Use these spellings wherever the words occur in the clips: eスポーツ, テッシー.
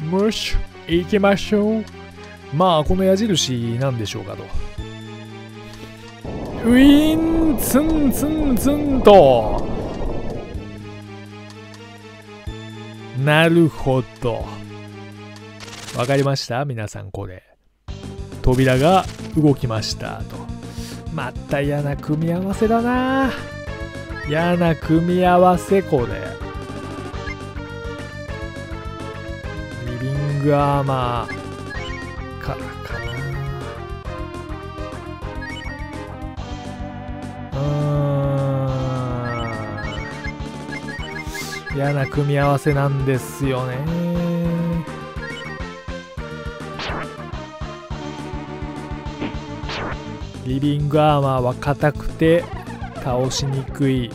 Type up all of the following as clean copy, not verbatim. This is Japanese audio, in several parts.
ムッシュ行きましょう。まあこの矢印なんでしょうかと。ウィーンツンツンツンと。なるほど。わかりました皆さんこれ。扉が動きましたと。また嫌な組み合わせだな。嫌な組み合わせこれ。アーマーからかな。嫌な組み合わせなんですよね。リビングアーマーは硬くて倒しにくい。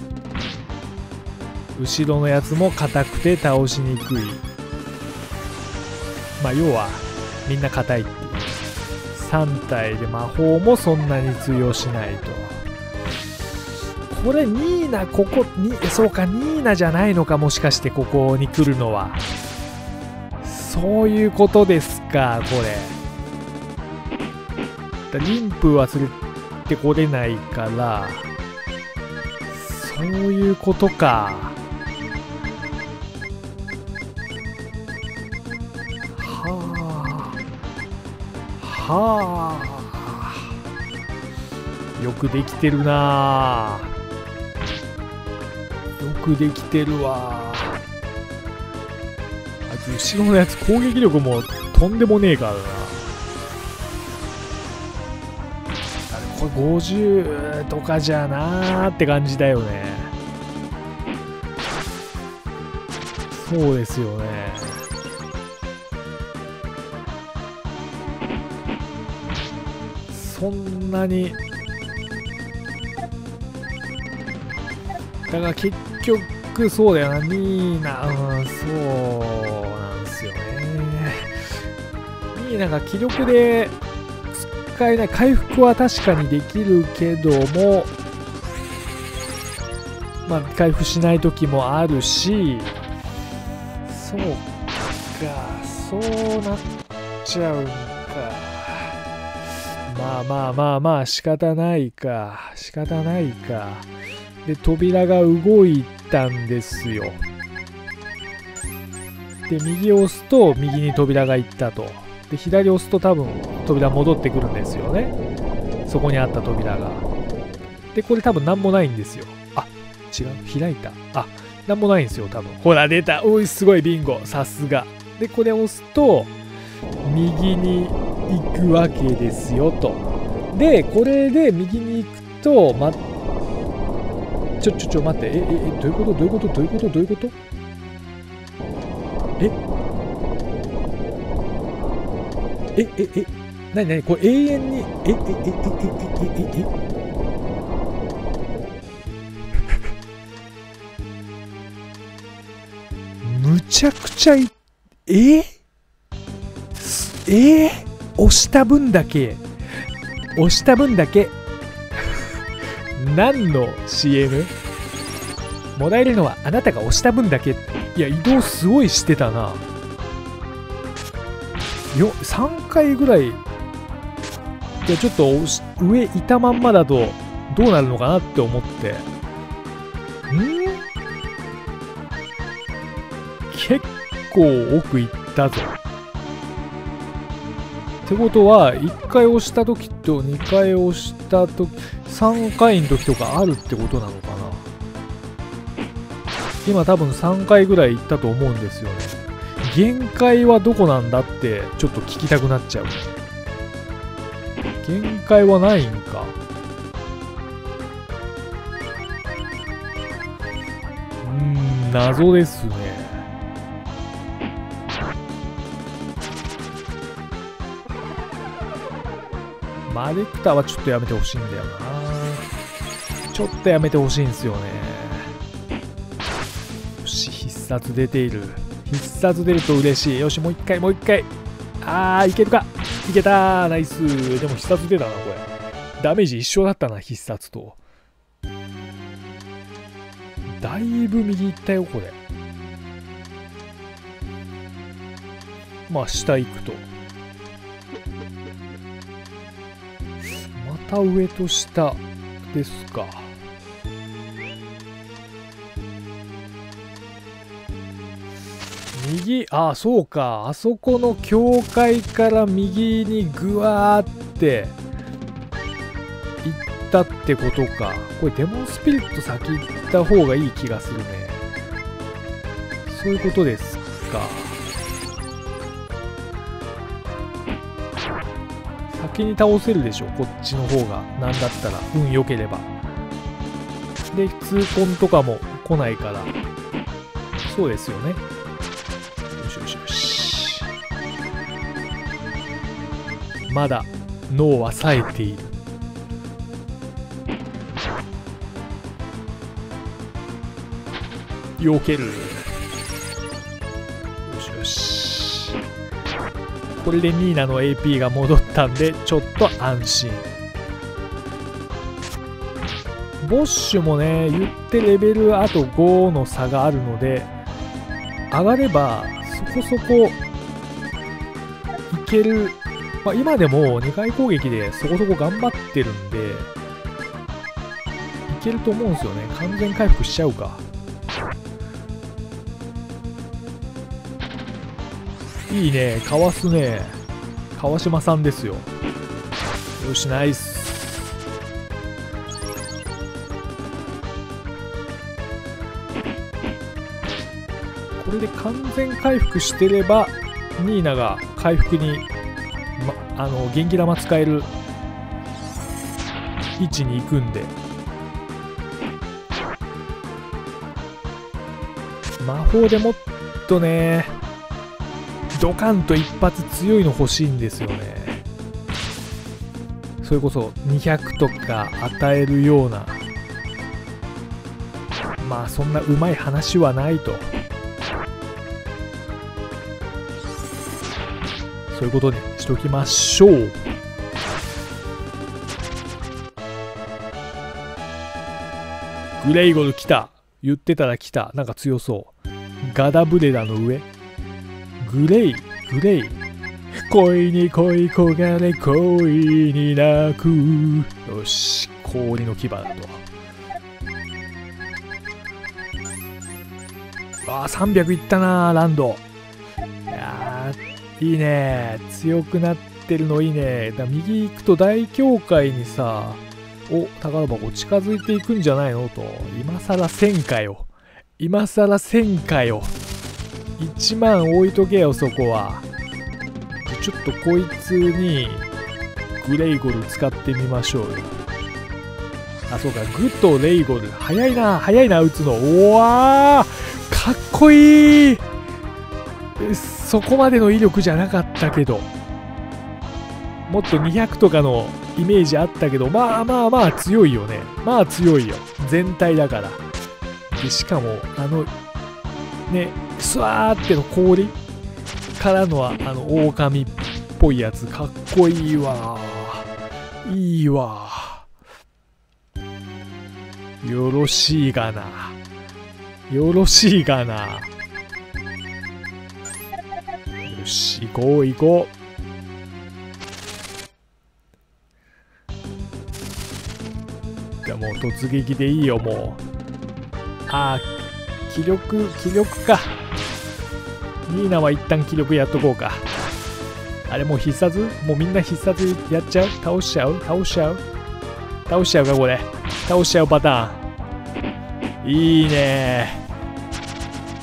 後ろのやつも硬くて倒しにくい。まあ要はみんな硬いっていう。3体で魔法もそんなに通用しないと。これニーナここにそうかニーナじゃないのかもしかしてここに来るのはそういうことですかこれ。妊婦は連れてこれないからそういうことか。はあ、よくできてるなあ。よくできてるわ。あいつ後ろのやつ攻撃力もとんでもねえからな。これ50とかじゃなーって感じだよね。そうですよね。そんなにだから結局そうだよなニーナ、うん、そうなんすよね。ニーナが気力で使えない。回復は確かにできるけどもまあ回復しない時もあるし。そうかそうなっちゃうんか。まあまあまあまあ仕方ないか仕方ないか。で扉が動いたんですよ。で右を押すと右に扉が行ったと。で左を押すと多分扉戻ってくるんですよね。そこにあった扉が。でこれ多分何もないんですよ。あ違う開いた。あ何もないんですよ多分。ほら出た。おいすごいビンゴさすが。でこれを押すと右に行くわけですよと。でこれで右に行くとまちょ待ってどういうことどういうことどういうことどういうことなになにこれ永遠にむちゃくちゃ押した分だけ何の CM？ もらえるのはあなたが押した分だけ。いや移動すごいしてたな。よ3回ぐらい。いやちょっと上いたまんまだとどうなるのかなって思って。結構奥行ったぞ。ってことは1回押した時と2回押した時3回の時とかあるってことなのかな。今多分3回ぐらい行ったと思うんですよね。限界はどこなんだってちょっと聞きたくなっちゃう。限界はないんか。謎ですね。マレクターはちょっとやめてほしいんだよな。ちょっとやめてほしいんですよね。よし必殺出ている。必殺出ると嬉しい。よしもう一回もう一回。あーいけるか。いけたーナイス。でも必殺出たなこれ。ダメージ一緒だったな必殺と。だいぶ右いったよこれ。まあ下行くとまた上と下ですか。右、ああそうか、あそこの教会から右にぐわーって行ったってことか。これデモンスピリット先行った方がいい気がするね。そういうことですか。先に倒せるでしょこっちの方が、なんだったら運良ければ。で痛恨とかも来ないから、そうですよね。まだ脳は冴えている。避ける。よしよし。これでニーナの AP が戻ったんでちょっと安心。ボッシュもね、言ってレベルあと5の差があるので、上がればそこそこいける。まあ、今でも2回攻撃でそこそこ頑張ってるんでいけると思うんですよね。完全回復しちゃうか。いいね、かわすね、川島さんですよ。よし、ナイス。これで完全回復してればニーナが回復に元気玉使える位置に行くんで、魔法でもっとねドカンと一発強いの欲しいんですよね。それこそ200とか与えるような、まあそんなうまい話はないと、そういうことにしときましょう。グレイゴル来た、言ってたら来た。なんか強そう。ガダブレラの上、グレイ恋に恋焦がれ恋に泣く。よし、氷の牙だと。ああ300いったな、ランド。いいね、強くなってるのいいね。だ右行くと大教会にさ、お宝箱近づいていくんじゃないのと。今さら1000かよ、今さら1000かよ、1万置いとけよそこは。ちょっとこいつにグレイゴル使ってみましょうよ。あそうか、グとレイゴル早いな、早いな打つの。おわーかっこいい。そこまでの威力じゃなかったけど、もっと200とかのイメージあったけど、まあまあまあ強いよね。まあ強いよ、全体だから。でしかもね、スワーっての氷からの狼っぽいやつ、かっこいいわ、いいわ。よろしいがな、よろしいがな。よし、行こう行こう。じゃあもう突撃でいいよ、もう。ああ気力か。ニーナは一旦気力やっとこうか。あれもう必殺、もうみんな必殺やっちゃう、倒しちゃうか、これ倒しちゃうパターン。いいね、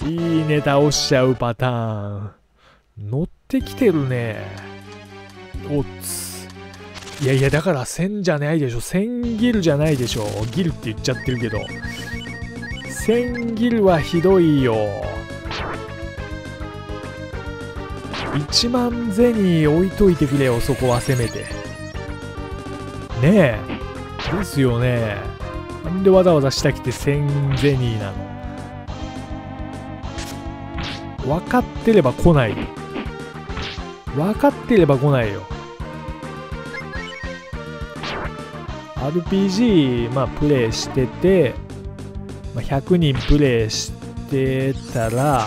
いいね、倒しちゃうパターン乗ってきてるね。おっつ。いやいや、だから1000じゃないでしょ。1000ギルじゃないでしょ。ギルって言っちゃってるけど。1000ギルはひどいよ。1万銭置いといてくれよ、そこはせめて。ねえ。ですよね。なんでわざわざ下来て1000銭なの。分かってれば来ないよ。分かってれば来ないよ。RPG、まあ、プレイしてて、100人プレイしてたら、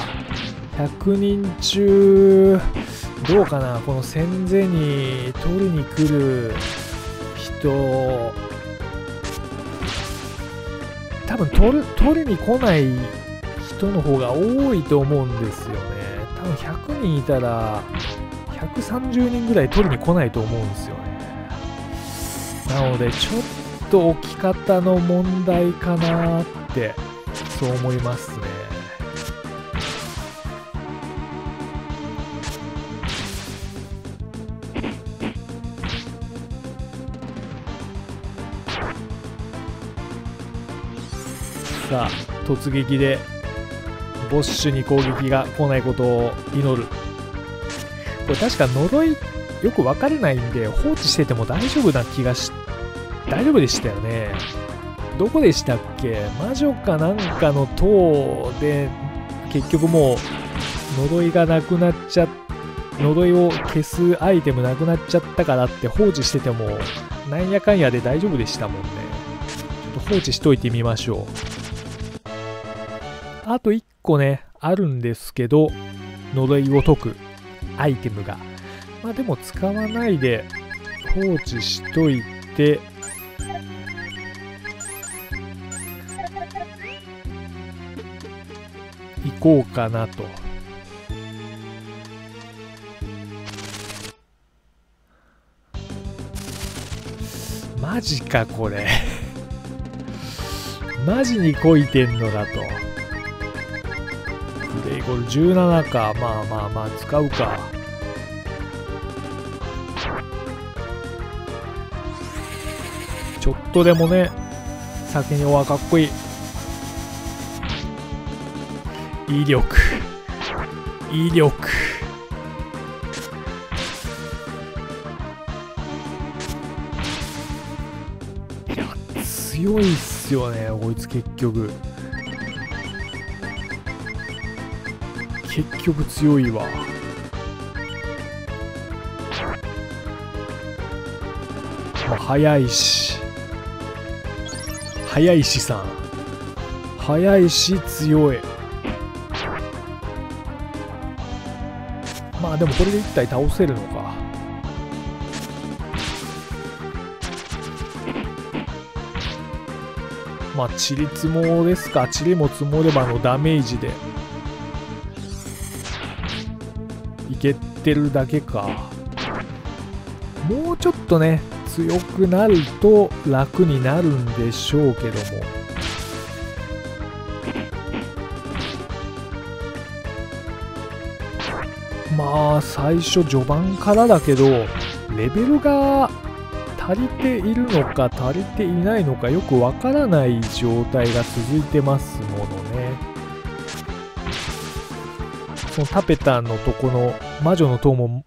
100人中どうかな、この戦前に取りに来る人多分取りに来ない人の方が多いと思うんですよね。多分100人いたら130人ぐらい取りに来ないと思うんですよね。なのでちょっと置き方の問題かなってそう思いますね。さあ突撃でボッシュに攻撃が来ないことを祈る。これ確か呪いよく分かれないんで放置してても大丈夫な気がし、大丈夫でしたよね。どこでしたっけ、魔女かなんかの塔で結局もう呪いがなくなっちゃっ、呪いを消すアイテムなくなっちゃったからって放置しててもなんやかんやで大丈夫でしたもんね。ちょっと放置しといてみましょう。あと1個ねあるんですけど、呪いを解くアイテムが、まあでも使わないで放置しといて、行こうかなと。マジかこれマジにこいてんのだと。プレイゴール17か、まあまあまあ使うか。ちょっとでもね先に、おわかっこいい、威力威力、いや強いっすよねこいつ。結局強いわ。速いし速いしさん、速いし強い。まあでもこれで1体倒せるのか。まあチリ積もですか。チリも積もればのダメージでいけてるだけか。もうちょっとね強くなると楽になるんでしょうけども。まあ最初序盤からだけどレベルが足りているのか足りていないのかよくわからない状態が続いてますものね。そのタペタのとこの魔女の塔も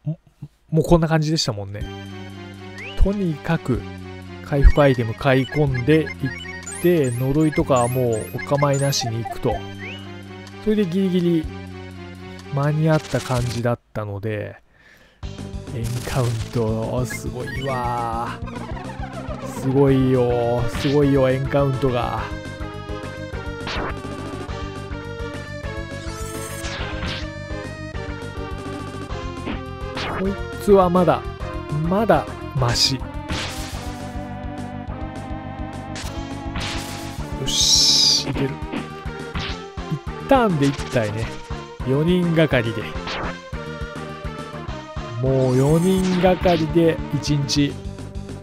うこんな感じでしたもんね。とにかく回復アイテム買い込んでいって呪いとかはもうお構いなしに行くと。それでギリギリ間に合った感じだったので、エンカウントすごいわ、すごいよすごいよ、エンカウントが。こいつはまだマシ。よしいける。一旦で1体ね、4人がかりで、もう4人がかりで1日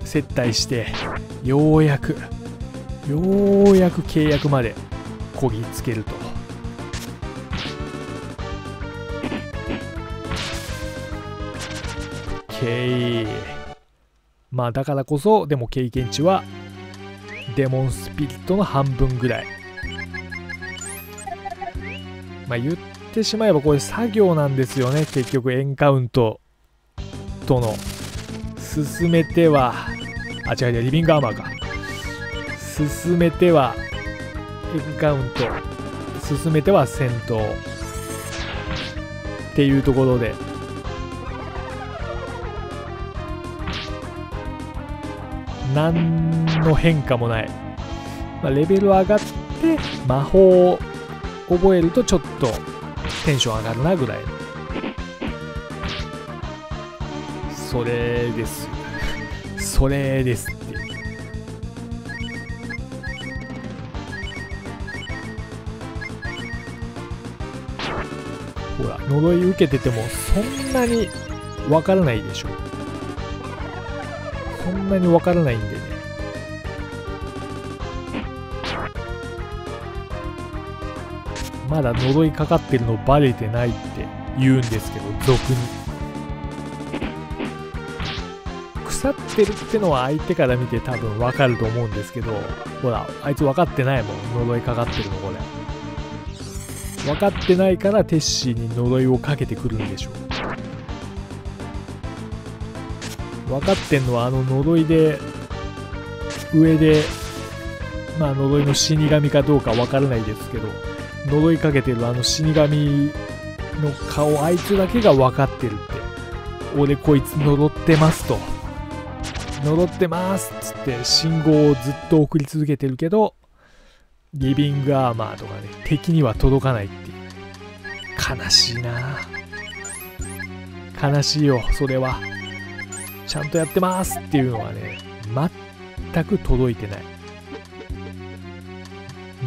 接待してようやく契約までこぎつけると。OK、 まあだからこそでも経験値はデモンスピリットの半分ぐらい。まあ言ってしてしまえばこれ作業なんですよね。結局エンカウントとの進めては、あ違うリビングアーマーか、進めてはエンカウント、進めては戦闘っていうところで、何の変化もない、まあ、レベル上がって魔法を覚えるとちょっとテンション上がるなぐらい、それです、それですっていう。ほら、呪い受けててもそんなにわからないでしょ、そんなにわからないんでね。まだ呪いかかってるのバレてないって言うんですけど、俗に腐ってるってのは相手から見て多分わかると思うんですけど、ほらあいつ分かってないもん、呪いかかってるの。これ分かってないからテッシーに呪いをかけてくるんでしょう。分かってんのはあの呪いで上で、まあ呪いの死神かどうか分からないですけど、呪いかけてるあの死神の顔、あいつだけが分かってるって、俺こいつ呪ってますと、呪ってますっつって信号をずっと送り続けてるけど、リビングアーマーとかね、敵には届かないっていう。悲しいな、悲しいよ。それはちゃんとやってますっていうのはね、全く届いてない。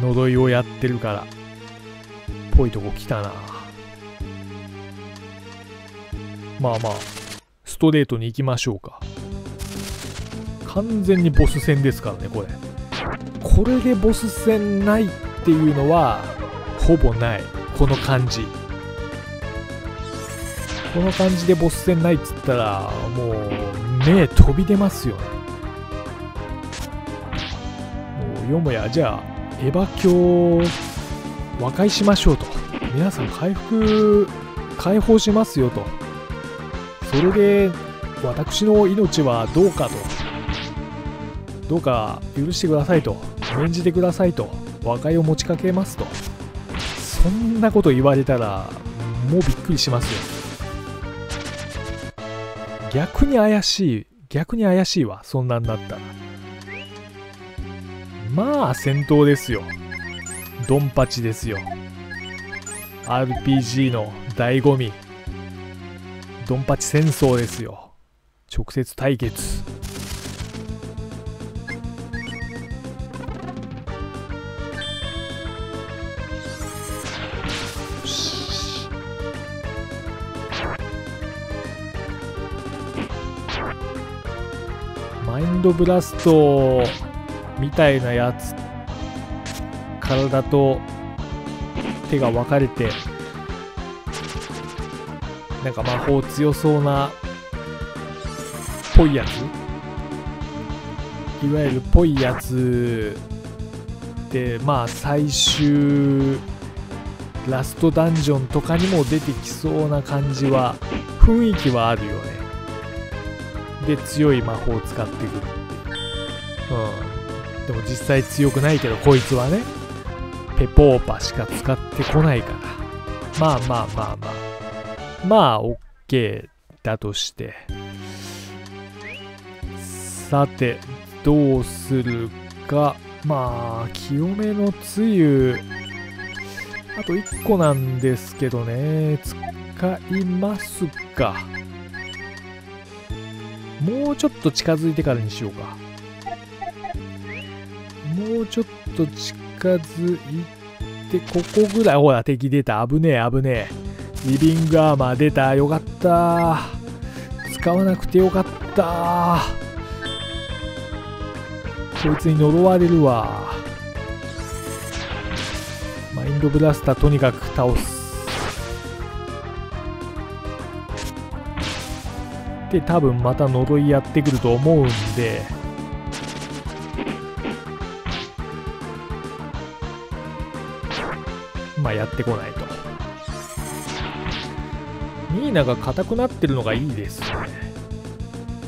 呪いをやってるからぽいとこ来たな。まあまあストレートに行きましょうか。完全にボス戦ですからね、これ。これでボス戦ないっていうのはほぼない。この感じ、この感じでボス戦ないっつったらもう目飛び出ますよね。もうよもやじゃあエヴァ教和解しましょうと、皆さん解放しますよと、それで私の命はどうかと、どうか許してくださいと、免じてくださいと、和解を持ちかけますと。そんなこと言われたらもうびっくりしますよ。逆に怪しい、逆に怪しいわ。そんなんなったらまあ戦闘ですよ、ドンパチですよ。 RPG の醍醐味、ドンパチ戦争ですよ。直接対決。よし、マインドブラストみたいなやつ、体と手が分かれて、なんか魔法強そうなぽいやつ、いわゆるぽいやつで、まあ最終ラストダンジョンとかにも出てきそうな感じは、雰囲気はあるよね。で強い魔法を使ってくるって、うん、でも実際強くないけどこいつはね、ペポーパしか使ってこないから、まあまあまあまあまあ OK だとして、さてどうするか。まあ清めのつゆあと1個なんですけどね、使いますか。もうちょっと近づいてからにしようか。もうちょっと近づいて、ここぐらい。ほら敵出た、危ねえ危ねえ。リビングアーマー出た、よかった、使わなくてよかった。こいつに呪われるわ。マインドブラスターとにかく倒す。で多分また呪いやってくると思うんで、まあやってこないと。ニーナが硬くなってるのがいいですよね。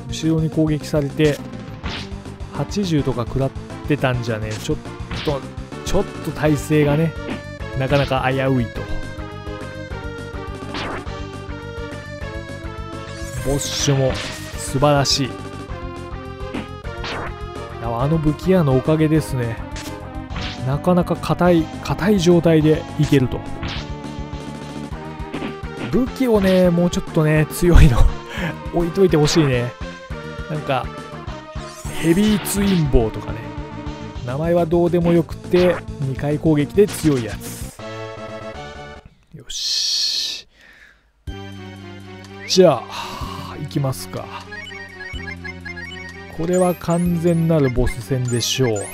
後ろに攻撃されて80とか食らってたんじゃね、ちょっと体勢がね、なかなか危ういと。ボッシュも素晴らしい。あの武器屋のおかげですね。なかなか硬い状態でいけると。武器をね、もうちょっとね、強いの置いといてほしいね。なんか、ヘビーツインボーとかね。名前はどうでもよくて、2回攻撃で強いやつ。よし。じゃあ、いきますか。これは完全なるボス戦でしょう。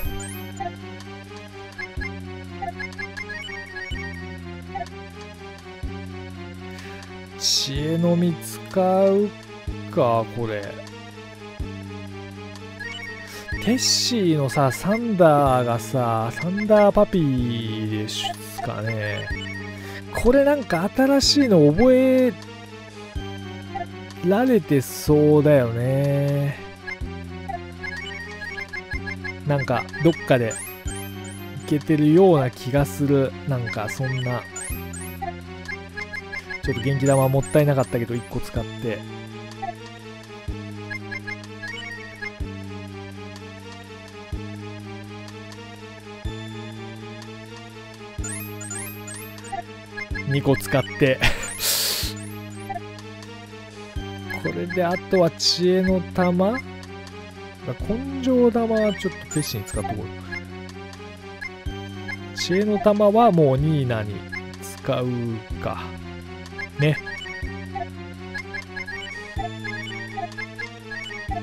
知恵の実使うか、これ。テッシーのさ、サンダーがさ、サンダーパピーですかね。これなんか新しいの覚えられてそうだよね。なんかどっかでいけてるような気がする。なんかそんな。ちょっと元気玉はもったいなかったけど1個使って、2個使ってこれであとは知恵の玉、根性玉はちょっと決心使っとこう。知恵の玉はもうニーナに使うかね。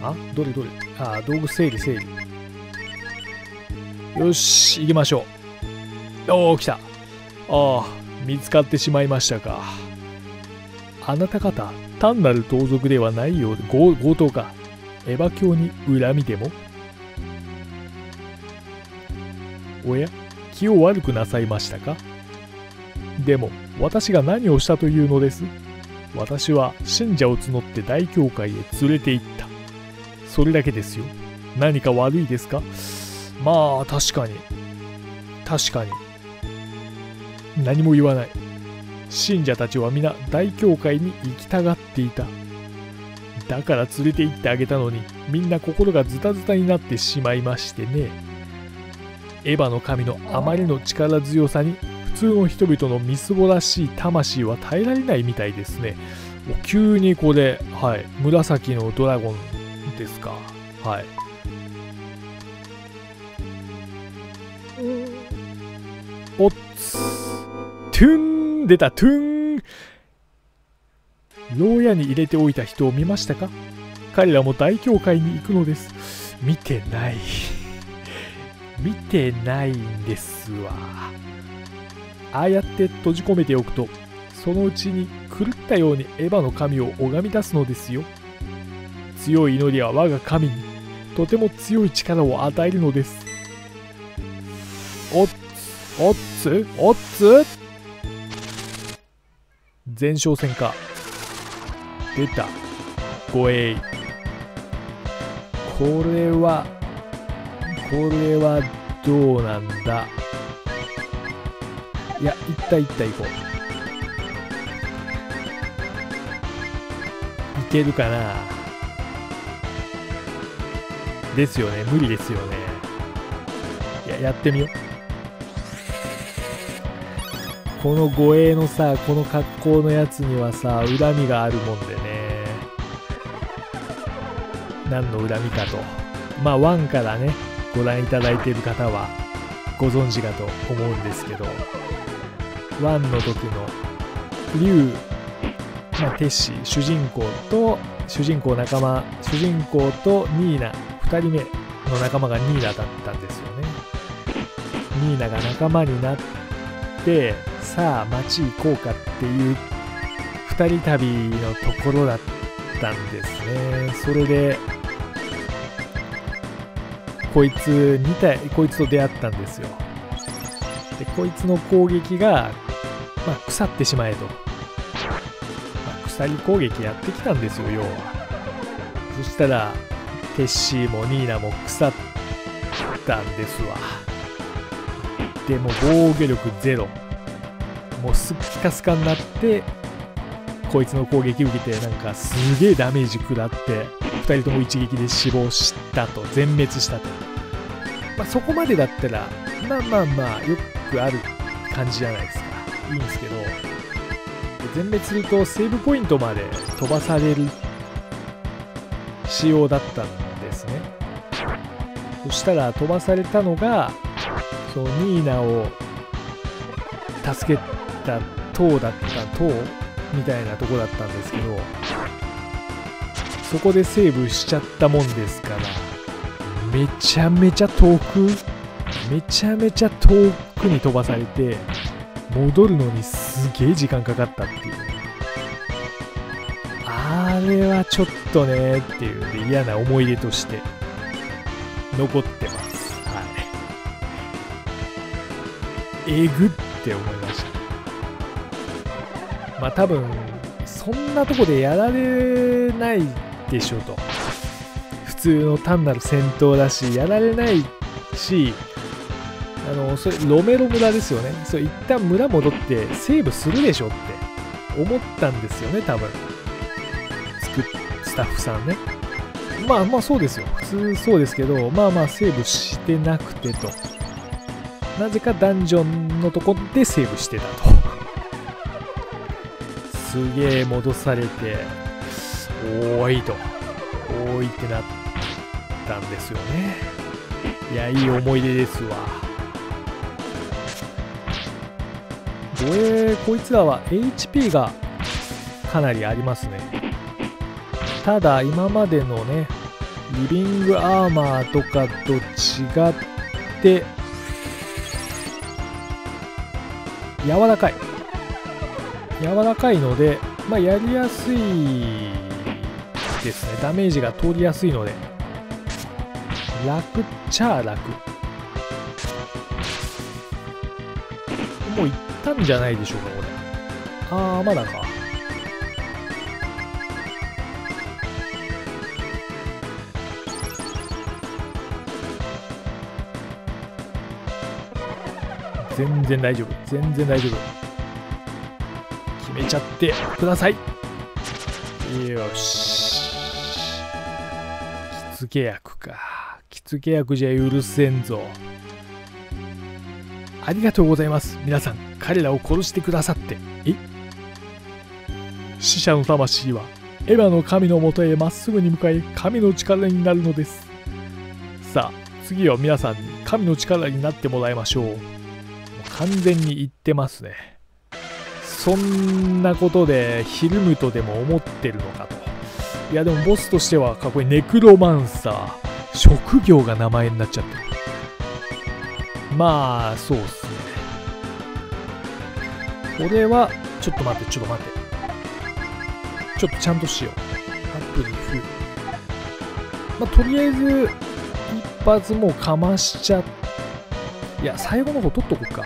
あ、どれどれ、あ、道具整理整理。よし、行きましょう。おお、来た。ああ、見つかってしまいましたか。あなた方、単なる盗賊ではないようで、強盗か。エヴァ教に恨みでも。おや、気を悪くなさいましたか。でも私が何をしたというのです。私は信者を募って大教会へ連れて行った、それだけですよ。何か悪いですか。まあ確かに確かに。何も言わない。信者たちは皆大教会に行きたがっていた。だから連れて行ってあげたのに、みんな心がズタズタになってしまいましてね。エヴァの神のあまりの力強さに普通の人々のみすぼらしい魂は耐えられないみたいですね。急にこれ、はい、紫のドラゴンですか。はい。おっつ、トゥン、出た、トゥン。牢屋に入れておいた人を見ましたか。彼らも大教会に行くのです。見てない。見てないんですわ。ああやって閉じ込めておくと、そのうちに狂ったようにエヴァの神を拝み出すのですよ。強い祈りは我が神にとても強い力を与えるのです。おっつおっつおっつ、前哨戦か。出た、護衛。これはどうなんだ。いや、いったい行こう。いけるかな。ですよね、無理ですよね。いや、やってみよう。この護衛のさ、この格好のやつにはさ、恨みがあるもんでね。何の恨みかと。まあ、1からね、ご覧いただいている方はご存知かと思うんですけど。1の時の竜、まあ、テッシー主人公とニーナ、2人目の仲間がニーナだったんですよね。ニーナが仲間になって、さあ町行こうかっていう2人旅のところだったんですね。それでこいつと出会ったんですよ。でこいつの攻撃が、まあ、腐ってしまえと、まあ、腐り攻撃やってきたんですよ、要は。そしたらテッシーもニーナも腐ったんですわ。でも防御力ゼロ、もうすっスカスカになって、こいつの攻撃受けて、なんかすげえダメージ食らって、2人とも一撃で死亡したと、全滅したと。まあ、そこまでだったらまあよくある感じじゃないですか。いいんですけど、全滅するとセーブポイントまで飛ばされる仕様だったんですね。そしたら飛ばされたのがそのニーナを助けた塔だった塔みたいなとこだったんですけど、そこでセーブしちゃったもんですから、めちゃめちゃ遠くに飛ばされて戻るのにすげえ時間かかったっていう、あれはちょっとねーっていうで嫌な思い出として残ってます。はい、えぐって思いました。まあ多分そんなとこでやられないでしょと、普通の単なる戦闘だしやられないし、それロメロ村ですよね。それ一旦村戻ってセーブするでしょって思ったんですよね、多分スタッフさんね。まあまあそうですよ、普通そうですけど、まあまあセーブしてなくてと、なぜかダンジョンのとこでセーブしてたとすげえ戻されておーいってなったんですよね。いや、いい思い出ですわ。こいつらは HP がかなりありますね。ただ今までのねリビングアーマーとかと違って柔らかいので、まあ、やりやすいですね。ダメージが通りやすいので楽っちゃ楽。もう行ったんじゃないでしょうか、これ。ああ、まだか。全然大丈夫。決めちゃってください。よし。着付け役か。着付け役じゃ許せんぞ。ありがとうございます。皆さん、彼らを殺してくださって。死者の魂は、エヴァの神のもとへまっすぐに向かい、神の力になるのです。さあ、次は皆さんに神の力になってもらいましょう。もう完全に言ってますね。そんなことで、ひるむとでも思ってるのかと。いや、でもボスとしてはかっこいい。ネクロマンサー。職業が名前になっちゃってる。まあそうっすね。これはちょっと待ってちょっとちゃんとしよう。アップリフ、まあ、とりあえず一発もうかましちゃって、いや最後の方取っとこうか。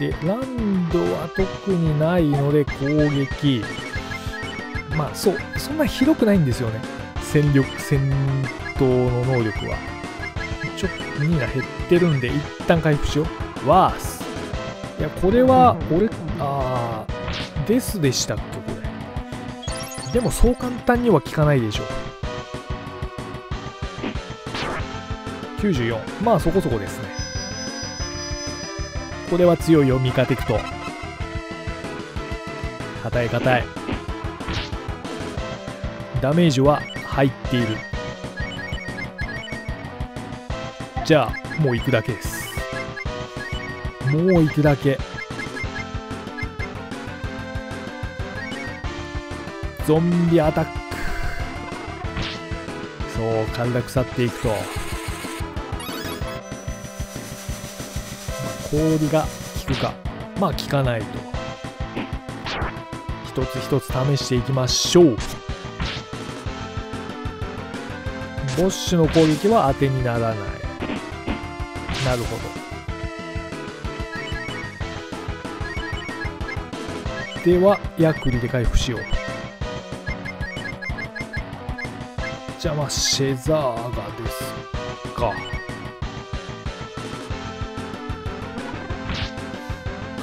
でランドは特にないので攻撃、まあそう、そんな広くないんですよね、戦闘の能力は。ちょっと2が減ってるんで一旦回復しよう。ワース。いやこれは俺、あーですでしたっけ、これ。でもそう簡単には効かないでしょ。94、まあそこそこですね。これは強いよ、ミカテクト。硬いダメージは入っている。じゃあもう行くだけです。ゾンビアタック。そう、体腐っていくと、まあ、氷が効くか、まあ効かないと一つ一つ試していきましょう。ボッシュの攻撃は当てにならない。なるほど。ではヤクリで回復しよう。じゃあまあシェザーガですか。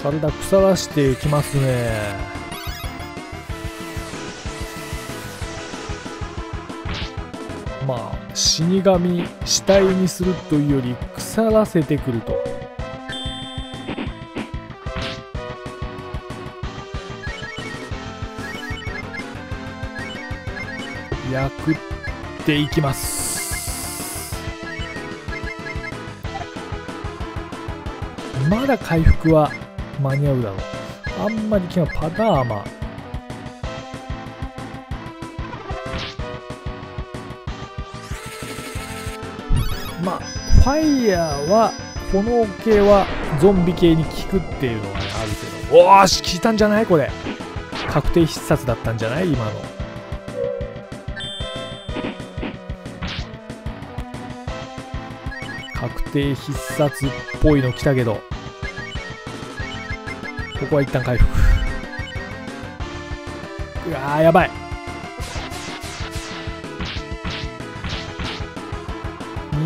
体腐らしていきますね。まあ死神、死体にするというより腐らせてくると。焼くっていきます。まだ回復は間に合うだろう。あんまり気がパターマまあファイヤーは炎系はゾンビ系に効くっていうのがあるけど、おーし効いたんじゃないこれ。確定必殺だったんじゃない今の。確定必殺っぽいの来たけど、ここは一旦回復。うわーやばい。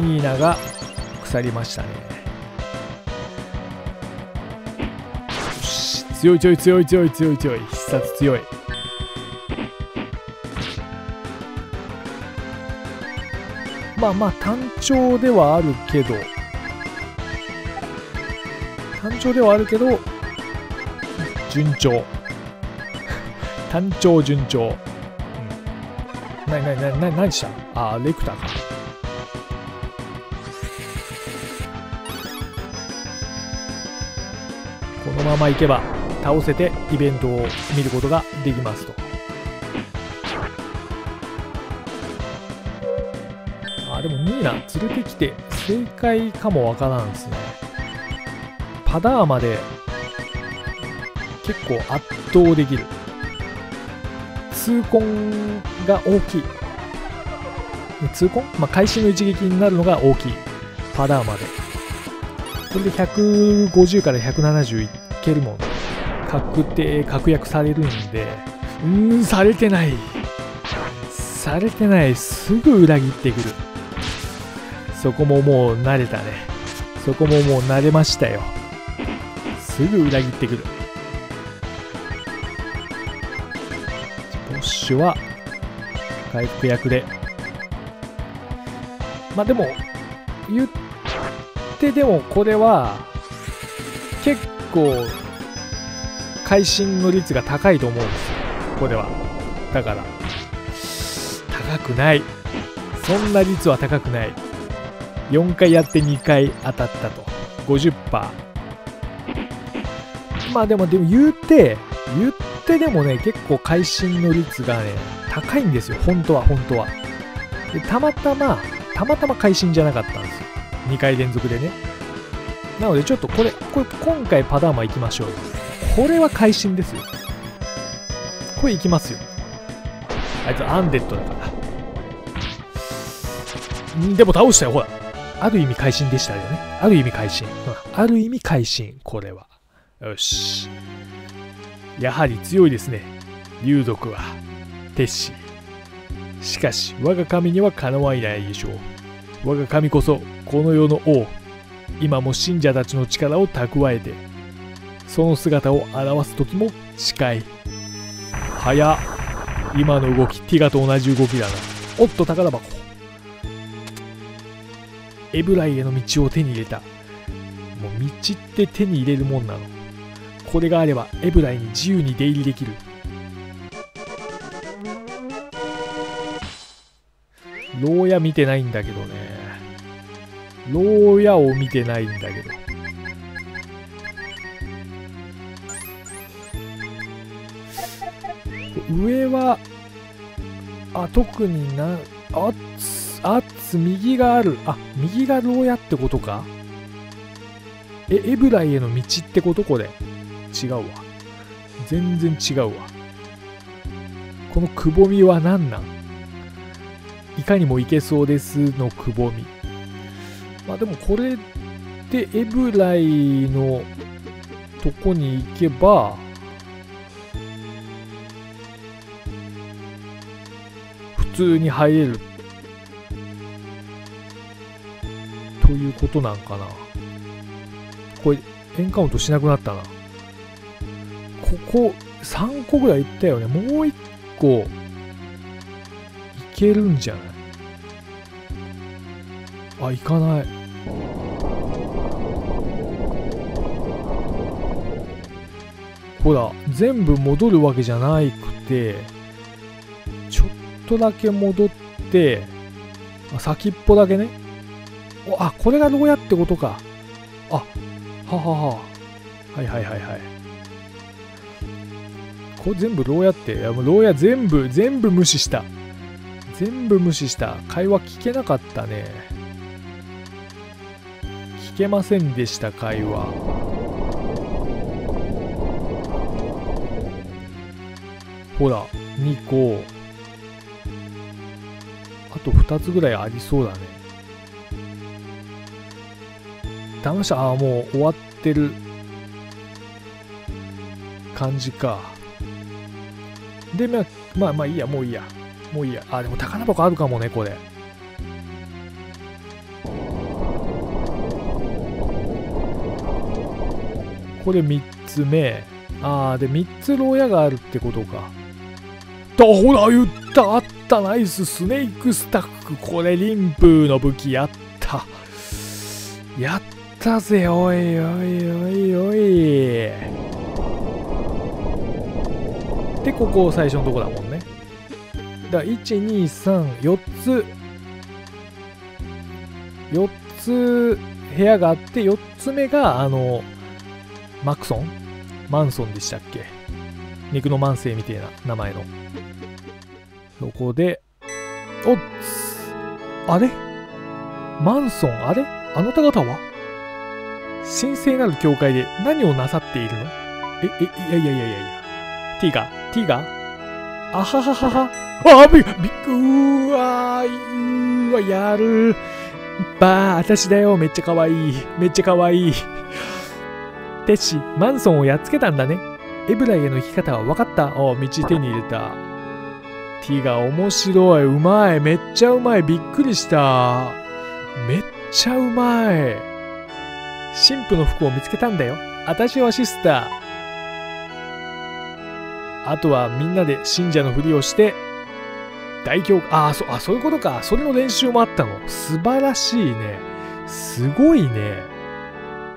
ニーナが腐りましたね。よし、強い強い強い強い強い強い、必殺強い。まあまあ単調ではあるけど、単調ではあるけど順調。単調順調。うん。何した？ああ、レクターか。このままいけば倒せてイベントを見ることができますと。あ、でもニーナ連れてきて正解かもわからんですね。パダーマで結構圧倒できる。痛恨が大きい。痛恨、まあ、会心の一撃になるのが大きい。パダーマでこれで150から170いけるもん。確定確約されるんで、うーん、されてないされてない、すぐ裏切ってくる。そこももう慣れたね。そこももう慣れましたよ。すぐ裏切ってくる。は回復役で、まあでも言ってでもこれは結構会心の率が高いと思うんですよこれは。だから高くない、そんな率は高くない。4回やって2回当たったと 50%。 まあでも言ってでもね、結構会心の率がね高いんですよ本当は。本当はで、たまたま会心じゃなかったんですよ2回連続でね。なのでちょっとこれ今回パダーマいきましょう。これは会心ですよ。これいきますよ。あいつアンデッドだから。でも倒したよほら。ある意味会心でしたよね。ある意味会心、ある意味会心。これはよし、やはり強いですね竜族は。テッシー、しかし我が神にはかなわないでしょう。我が神こそこの世の王、今も信者たちの力を蓄えてその姿を表す時も近い。早っ、今の動きティガと同じ動きだな。おっと宝箱、エブライへの道を手に入れた。もう道って手に入れるもんなの。これがあればエブライに自由に出入りできる。牢屋見てないんだけどね。牢屋を見てないんだけど。上は、あ、特にな、あっつ、右がある。あ、右が牢屋ってことか。エブライへの道ってことこれ。違うわ、全然違うわ。このくぼみは何なん？いかにもいけそうですのくぼみ。まあでもこれでエブライのとこに行けば普通に入れるということなんかな。これエンカウントしなくなったな。ここ3個ぐらいいったよね。もう1個いけるんじゃない？あ、いかない。ほら全部戻るわけじゃなくて、ちょっとだけ戻って、先っぽだけね。あ、これが牢屋ってことか。あ、ははは。はいはいはいはい。これ全部牢屋って、いやもう牢屋全部無視した。全部無視した。会話聞けなかったね。聞けませんでした、会話。ほら、2個。あと2つぐらいありそうだね。ダメした。ああ、もう終わってる感じか。で、まあいいや、もういいや。もういいや。あ、でも宝箱あるかもね、これ。これ3つ目。ああ、で、3つ牢屋があるってことか。ほら言った、あった、ナイススネークスタック。これリンプーの武器。やったやったぜ。おいおいおいおい。で、ここ最初のとこだもんね。だから4つ部屋があって、4つ目がマンソンでしたっけ。肉の万世みたいな名前の。そこで、おっつ、あれマンソン、あれあなた方は神聖なる教会で何をなさっているの？いや。ティガあはははは。あ、びっくうわー、うわ、やる。ばあ、私だよ。めっちゃかわいい。テッシ、マンソンをやっつけたんだね。エブライへの生き方は分かった。お、道手に入れた。ティガ面白い。うまい。めっちゃうまい。びっくりした。めっちゃうまい。神父の服を見つけたんだよ。私はシスター。あとはみんなで信者のふりをして大教。そういうことか。それの練習もあったの。素晴らしいね。すごいね。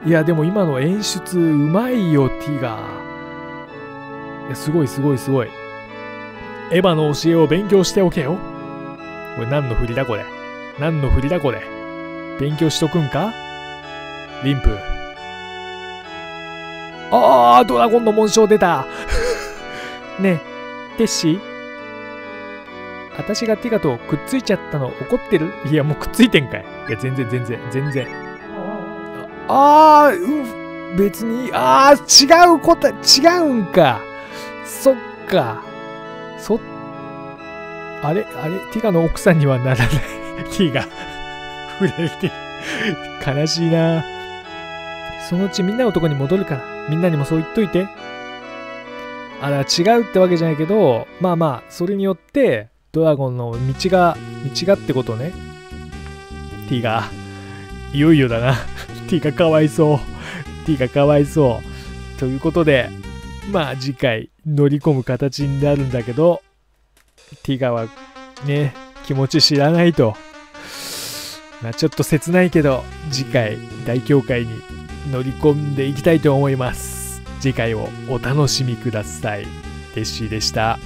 いや、でも今の演出うまいよ、ティガー。いや、すごい。エヴァの教えを勉強しておけよ。これ何の振りだこれ。勉強しとくんかリンプ。ああ、ドラゴンの紋章出た。ねえ、テッシー。私がティガとくっついちゃったの怒ってる？いや、もうくっついてんかい。いや、全然。ああ、別に、ああ、違うんか。そっか。あれ、ティガの奥さんにはならない。ティガ、触れて、悲しいな。そのうちみんなのとこに戻るから、みんなにもそう言っといて。あら、違うってわけじゃないけど、まあ、それによって、ドラゴンの道がってことね。ティガ、いよいよだな。ティガかわいそう。ということで、まあ次回乗り込む形になるんだけど、ティガはね、気持ち知らないと。まあちょっと切ないけど、次回大教会に乗り込んでいきたいと思います。次回をお楽しみください。テッシーでした。